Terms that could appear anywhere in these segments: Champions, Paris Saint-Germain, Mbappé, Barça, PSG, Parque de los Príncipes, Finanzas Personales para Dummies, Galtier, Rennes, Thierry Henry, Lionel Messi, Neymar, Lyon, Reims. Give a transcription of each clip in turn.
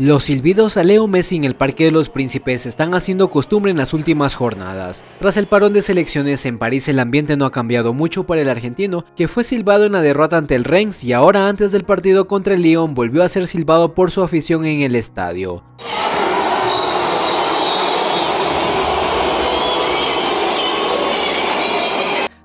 Los silbidos a Leo Messi en el Parque de los Príncipes se están haciendo costumbre en las últimas jornadas. Tras el parón de selecciones en París, el ambiente no ha cambiado mucho para el argentino, que fue silbado en la derrota ante el Reims y ahora antes del partido contra el Lyon volvió a ser silbado por su afición en el estadio.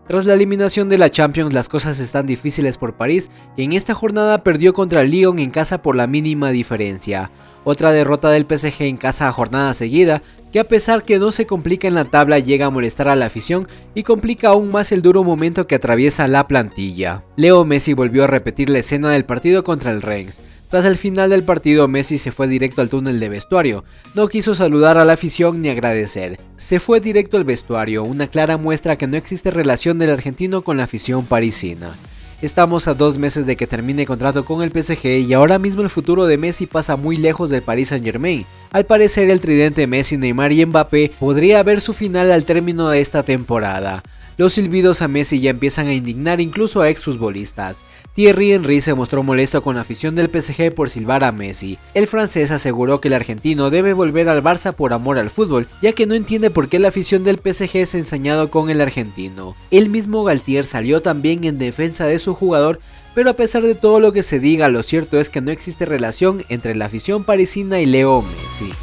Tras la eliminación de la Champions, las cosas están difíciles por París, que en esta jornada perdió contra el Lyon en casa por la mínima diferencia. Otra derrota del PSG en casa a jornada seguida, que a pesar que no se complica en la tabla llega a molestar a la afición y complica aún más el duro momento que atraviesa la plantilla. Leo Messi volvió a repetir la escena del partido contra el Rennes. Tras el final del partido, Messi se fue directo al túnel de vestuario, no quiso saludar a la afición ni agradecer. Se fue directo al vestuario, una clara muestra que no existe relación del argentino con la afición parisina. Estamos a 2 meses de que termine contrato con el PSG y ahora mismo el futuro de Messi pasa muy lejos del Paris Saint-Germain. Al parecer el tridente Messi, Neymar y Mbappé podría ver su final al término de esta temporada. Los silbidos a Messi ya empiezan a indignar incluso a exfutbolistas. Thierry Henry se mostró molesto con la afición del PSG por silbar a Messi. El francés aseguró que el argentino debe volver al Barça por amor al fútbol, ya que no entiende por qué la afición del PSG se ha ensañado con el argentino. El mismo Galtier salió también en defensa de su jugador, pero a pesar de todo lo que se diga, lo cierto es que no existe relación entre la afición parisina y Leo Messi.